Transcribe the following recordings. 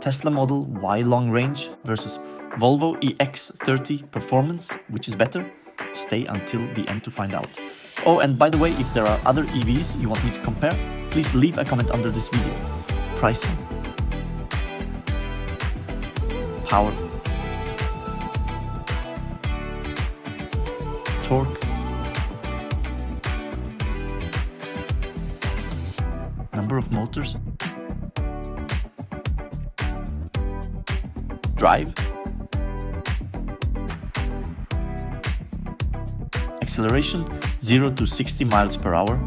Tesla Model Y Long Range versus Volvo EX30 Performance, which is better? Stay until the end to find out. Oh, and by the way, if there are other EVs you want me to compare, please leave a comment under this video. Pricing, power, torque, number of motors, drive, acceleration 0 to 60 miles per hour,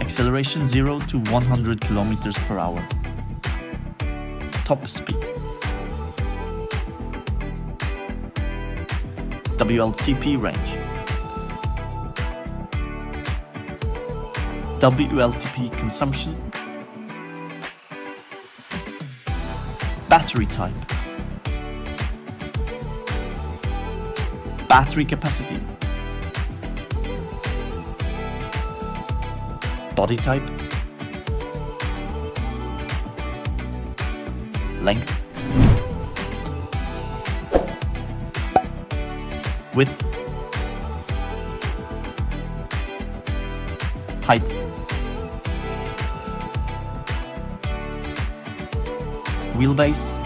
acceleration 0 to 100 kilometers per hour, top speed, WLTP range, WLTP consumption, battery type, battery capacity, body type, length, width, height, wheelbase,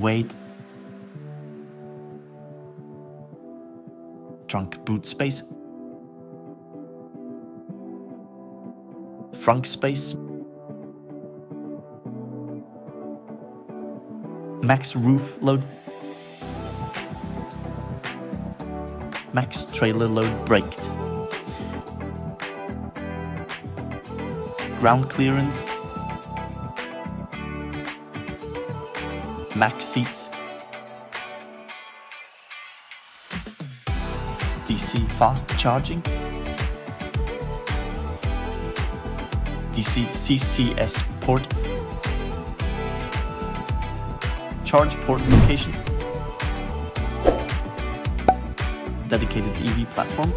weight, trunk boot space, trunk space, max roof load, max trailer load braked, ground clearance, max seats, DC fast charging, DC CCS port, charge port location, dedicated EV platform,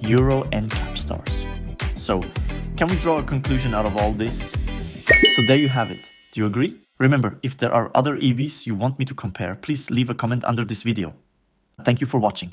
Euro N-Cap stars. So, can we draw a conclusion out of all this? So there you have it. Do you agree? Remember, if there are other EVs you want me to compare, please leave a comment under this video. Thank you for watching.